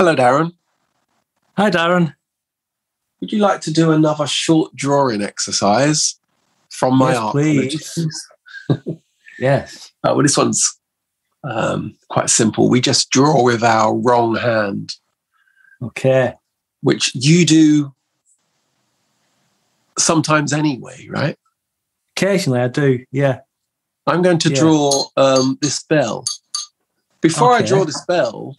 Hello, Darren. Hi, Darren. Would you like to do another short drawing exercise from my art? Please. Yes. Well, this one's quite simple. We just draw with our wrong hand. Okay. Which you do sometimes anyway, right? Occasionally I do, yeah. I'm going to draw this bell. Before I draw this bell,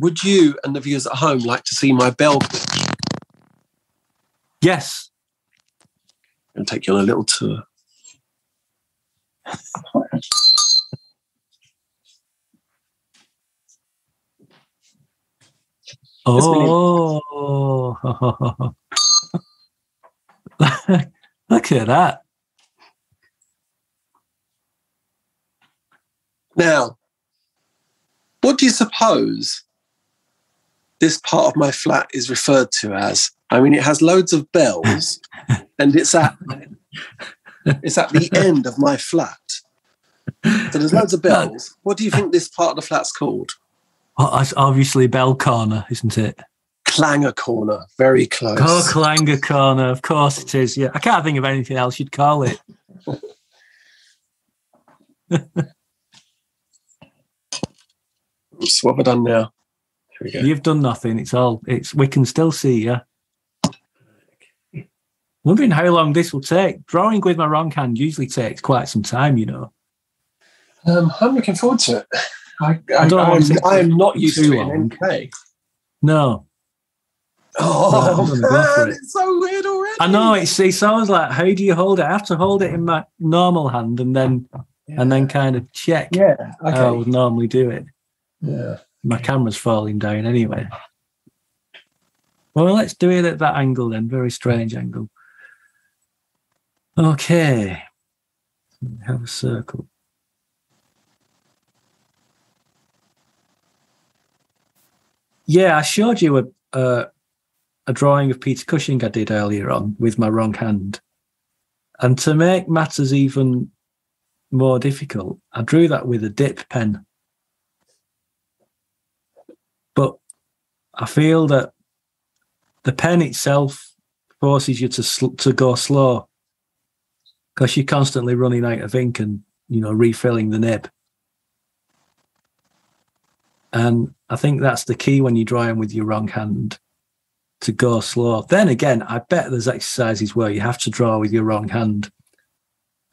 would you and the viewers at home like to see my bell glitch? Yes. I'm going to take you on a little tour. Oh. Look at that. Now, what do you suppose this part of my flat is referred to as? I mean, it has loads of bells, and it's at the end of my flat. So there's loads of bells. What do you think this part of the flat's called? Well, it's obviously Bell Corner, isn't it? Clanger Corner, very close. Oh, Clanger Corner, of course it is. Yeah, I can't think of anything else you'd call it. Oops, what have I done now? Here we go. You've done nothing. We can still see you. Wondering how long this will take. Drawing with my wrong hand usually takes quite some time, you know. I'm looking forward to it. I am not used to it in MK. No. Oh, man, it's so weird already. I know. It sounds like, how do you hold it? I have to hold it in my normal hand and then kind of check how I would normally do it. Yeah. My camera's falling down anyway. Well, let's do it at that angle then. Very strange angle. Okay. Have a circle. Yeah, I showed you a drawing of Peter Cushing I did earlier on with my wrong hand. And to make matters even more difficult, I drew that with a dip pen. But I feel that the pen itself forces you to go slow because you're constantly running out of ink and, you know, refilling the nib. And I think that's the key when you're drawing with your wrong hand, to go slow. Then again, I bet there's exercises where you have to draw with your wrong hand,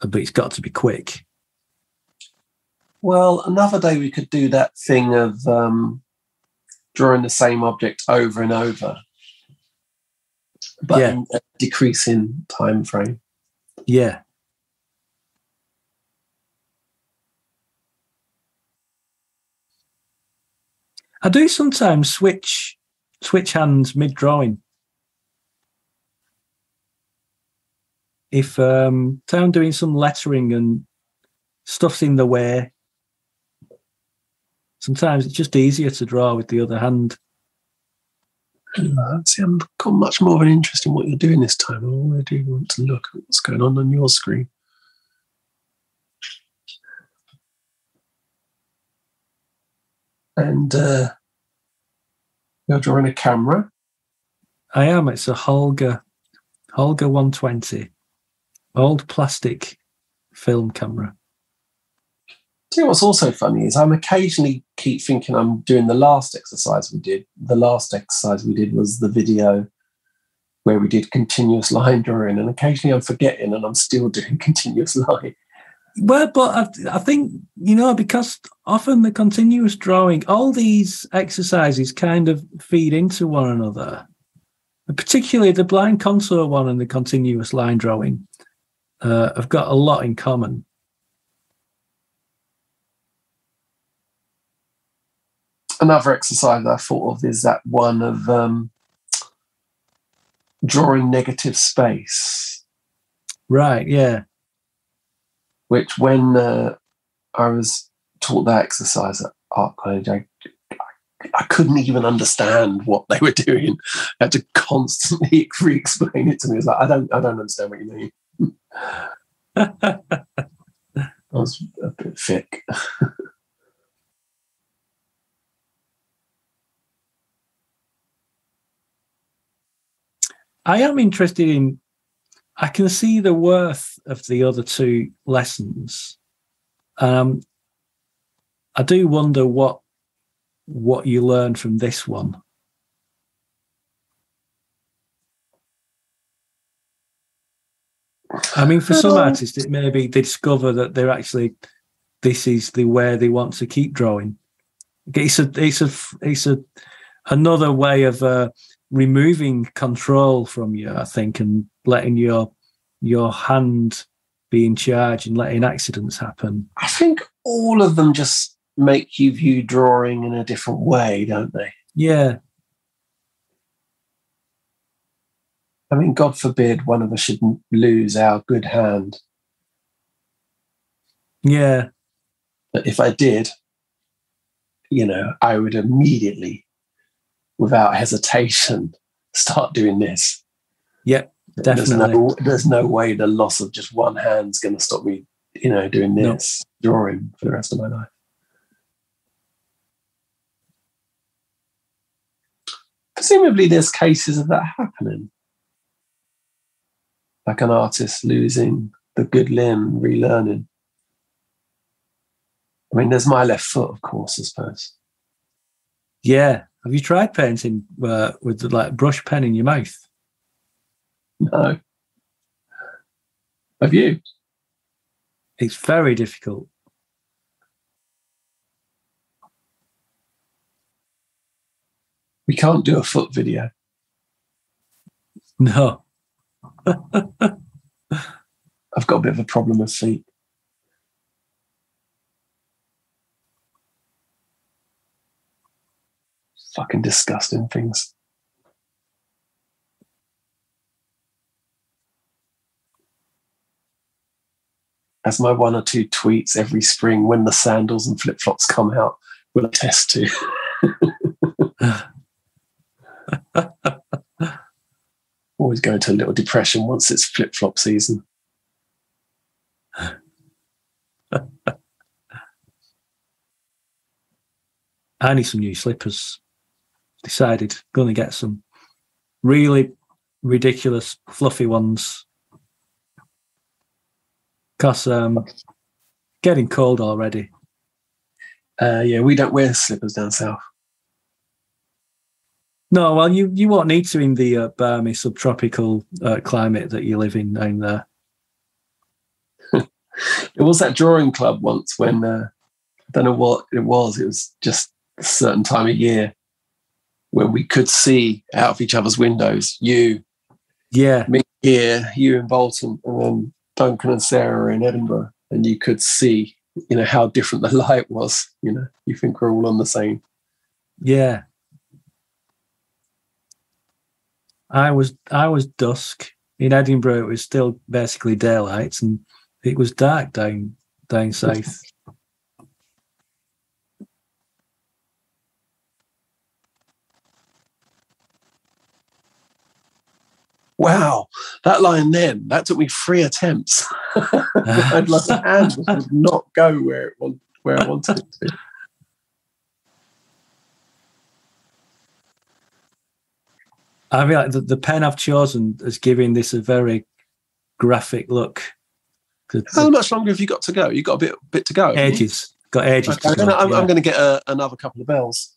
but it's got to be quick. Well, another day we could do that thing of drawing the same object over and over, but in a decreasing time frame. Yeah. I do sometimes switch hands mid-drawing. If I'm doing some lettering and stuff's in the way, sometimes it's just easier to draw with the other hand. See, I've got much more of an interest in what you're doing this time. I already want to look at what's going on your screen. And you're drawing a camera. I am. It's a Holga 120, old plastic film camera. Do you know what's also funny is I'm occasionally keep thinking I'm doing the last exercise we did. The last exercise we did was the video where we did continuous line drawing, and occasionally I'm forgetting and I'm still doing continuous line. Well, but I think, you know, because often the continuous drawing, all these exercises kind of feed into one another, particularly the blind contour one and the continuous line drawing have got a lot in common. Another exercise I thought of is that one of drawing negative space. Right, yeah. Which, when I was taught that exercise at art college, I couldn't even understand what they were doing. I had to constantly re-explain it to me. It was like, I don't understand what you mean. I was a bit thick. I am interested in, I can see the worth of the other two lessons. I do wonder what you learn from this one. I mean, for some artists, it may be they discover that they're actually, this is the way they want to keep drawing. It's another way of removing control from you, I think, and letting your hand be in charge and letting accidents happen. I think all of them just make you view drawing in a different way, don't they? Yeah. I mean, God forbid one of us should lose our good hand. Yeah. But if I did, you know, I would immediately, without hesitation, start doing this. Yep, definitely. There's no way the loss of just one hand's going to stop me, you know, doing this, drawing for the rest of my life. Presumably there's cases of that happening. Like an artist losing the good limb, relearning. I mean, there's my left foot, of course, I suppose. Yeah. Have you tried painting with the brush pen in your mouth? No. Have you? It's very difficult. We can't do a foot video. No. I've got a bit of a problem with feet. Fucking disgusting things. As my one or two tweets every spring, when the sandals and flip-flops come out, will attest to. Always go into a little depression once it's flip-flop season. I need some new slippers. Decided, going to get some really ridiculous, fluffy ones. Because getting cold already. Yeah, we don't wear slippers down south. No, well, you won't need to in the balmy subtropical climate that you live in down there. It was that drawing club once when, I don't know what it was just a certain time of year when we could see out of each other's windows, me here, you in Bolton, and then Duncan and Sarah in Edinburgh, and you could see, you know, how different the light was, you know, you think we're all on the same. Yeah. I was dusk. In Edinburgh, it was still basically daylight, and it was dark down south. Wow, that line then, that took me 3 attempts. I'd love to hand, but would not go where I wanted it to. I mean, like the pen I've chosen is giving this a very graphic look. How much longer have you got to go? You've got a bit to go. Ages. Got ages. Okay, I'm going to get another couple of bells.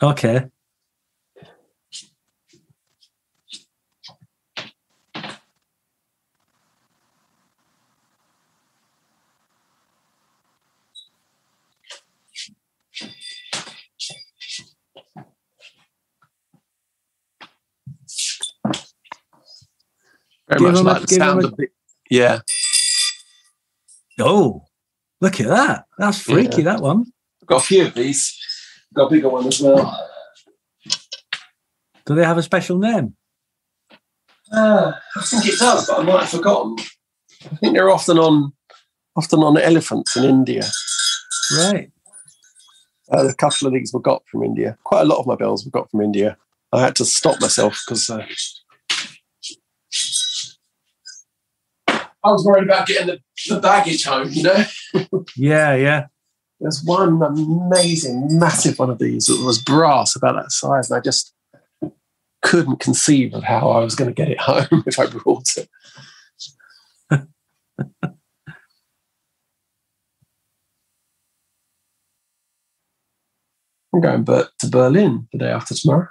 Okay. Very much like the sound of it. Yeah. Oh, look at that. That's freaky, that one. I've got a few of these. I've got a bigger one as well. Do they have a special name? I think it does, but I might have forgotten. I think they're often on elephants in India. Right. A couple of these were got from India. Quite a lot of my bells were got from India. I had to stop myself because... I was worried about getting the baggage home, you know? Yeah. There's one amazing, massive one of these that was brass, about that size, and I just couldn't conceive of how I was going to get it home if I brought it. I'm going to Berlin the day after tomorrow.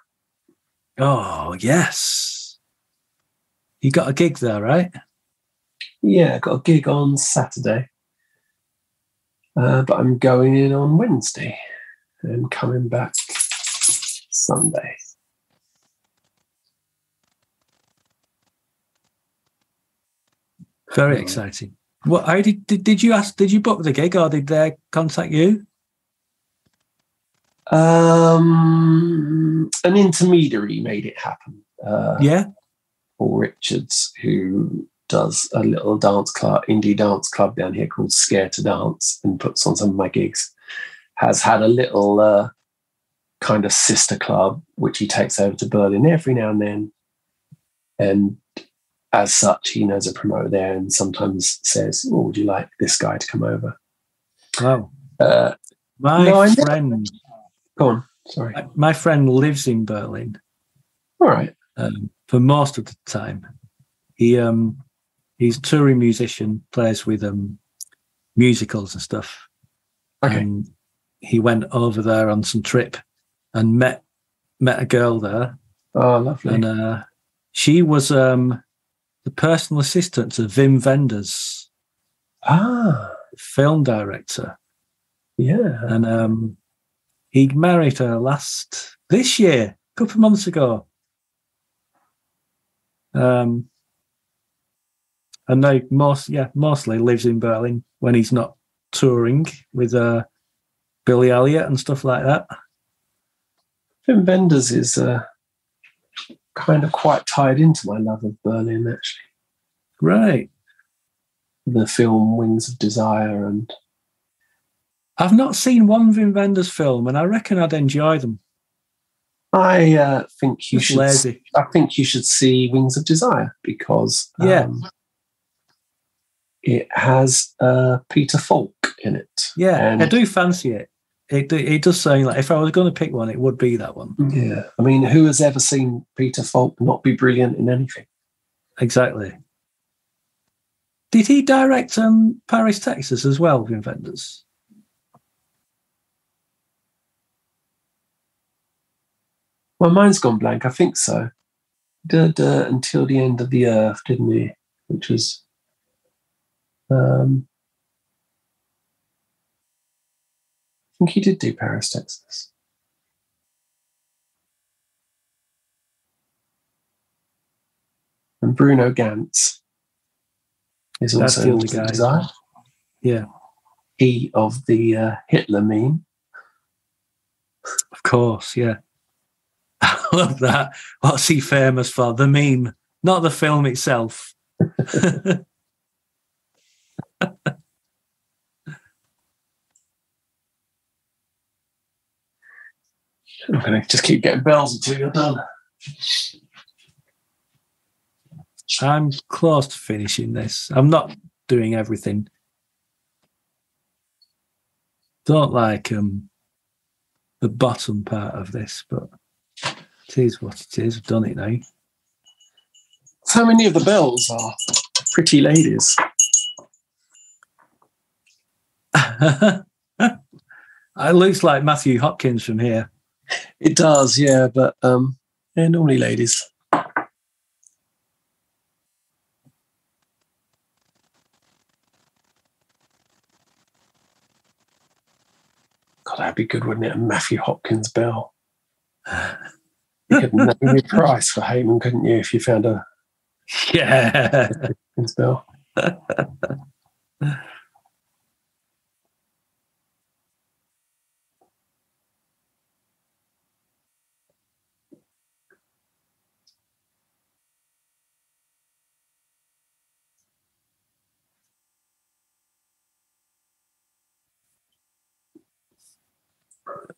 Oh, yes. You got a gig there, right? Yeah, I got a gig on Saturday. But I'm going in on Wednesday and coming back Sunday. Very exciting. What? How did you ask? Did you book the gig, or did they contact you? An intermediary made it happen. Paul Richards, who does a little dance club, indie dance club down here called Scared to Dance, and puts on some of my gigs, has had a little kind of sister club which he takes over to Berlin every now and then, and as such, he knows a promoter there, and sometimes says, "Oh, would you like this guy to come over?" Wow. My friend. Go on. Sorry. My friend lives in Berlin. All right. For most of the time, he's a touring musician, plays with musicals and stuff. Okay. And he went over there on some trip and met a girl there. Oh, lovely. And she was the personal assistant to Wim Wenders, film director. Yeah. And he married her this year, a couple of months ago. And they mostly lives in Berlin when he's not touring with Billy Elliot and stuff like that. Wim Wenders is kind of quite tied into my love of Berlin, actually. Right. The film Wings of Desire, and I've not seen one Wim Wenders film, and I reckon I'd enjoy them. I think you should see Wings of Desire, because it has Peter Falk in it. Yeah, and I do fancy it. It does sound like if I was going to pick one, it would be that one. Yeah. I mean, who has ever seen Peter Falk not be brilliant in anything? Exactly. Did he direct Paris, Texas as well, Wim Wenders? My mind's gone blank. I think so. Did Until the End of the Earth, didn't he? Which was... I think he did do Paris, Texas. And Bruno Gantz is also in the Desire. Yeah. He of the Hitler meme. Of course, yeah. I love that. What's he famous for? The meme, not the film itself. I'm going to just keep getting bells until you're done. I'm close to finishing this. I'm not doing everything. Don't like the bottom part of this, but it is what it is. I've done it now. How many of the bells are pretty ladies? It looks like Matthew Hopkins from here. It does, yeah, but they're normally ladies. God, that'd be good, wouldn't it? A Matthew Hopkins bell. You could name your price for Heyman, couldn't you, if you found a Matthew Hopkins bell?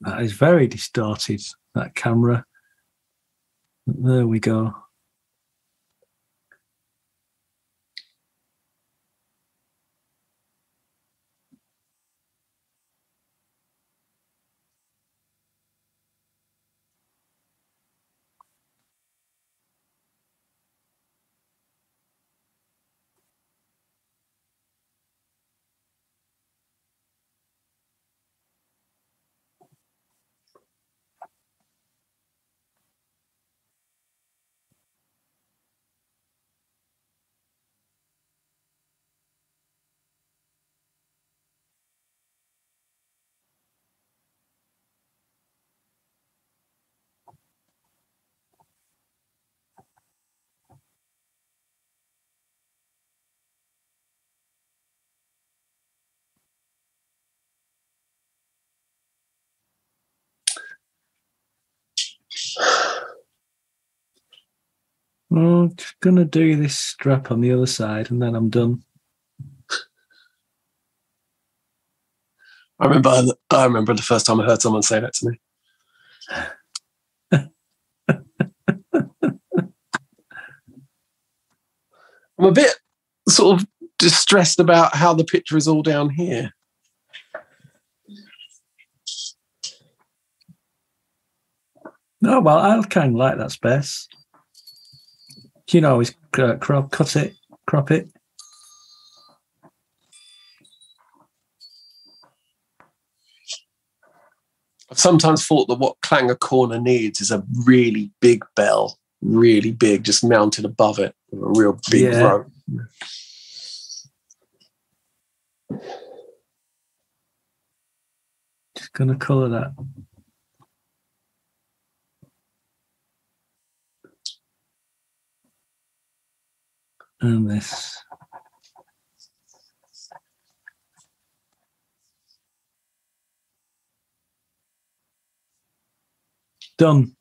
That is very distorted, that camera. There we go. I'm just going to do this strap on the other side and then I'm done. I remember the first time I heard someone say that to me. I'm a bit sort of distressed about how the picture is all down here. No, well, I kind of like that space. You know, always crop it. I've sometimes thought that what Clanger Corner needs is a really big bell, really big, just mounted above it, a real big rope. Just going to colour that. And this. Done.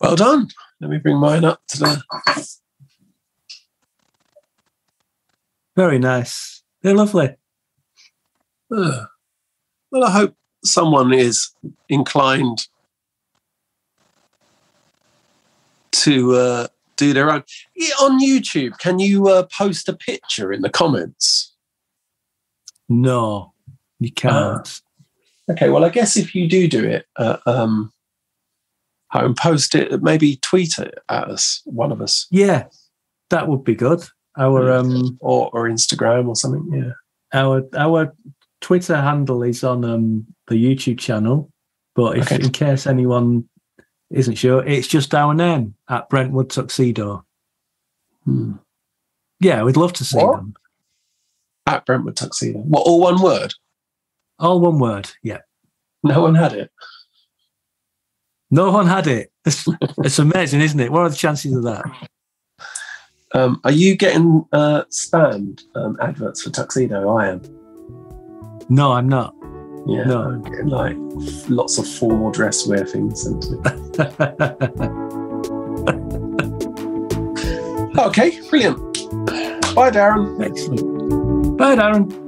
Well done. Let me bring mine up to the... Very nice. They're lovely. Well, I hope someone is inclined to do their own. Yeah, on YouTube, can you post a picture in the comments? No, you can't. Okay, well, I guess if you do it, and post it, maybe tweet it at us, one of us. Yeah, that would be good. Our or Instagram or something. Yeah, our Twitter handle is on the YouTube channel, but if in case anyone isn't sure, it's just our name at Brentwood Tuxedo. Yeah, we'd love to see them at Brentwood Tuxedo. What, all one word? All one word, yeah. No one had it. No one had it. It's amazing, isn't it? What are the chances of that? Are you getting spammed adverts for Tuxedo? I am. No, I'm not. Yeah, no. I'm getting like lots of formal dress wear things. And okay, brilliant. Bye, Darren. Excellent. Bye, Darren.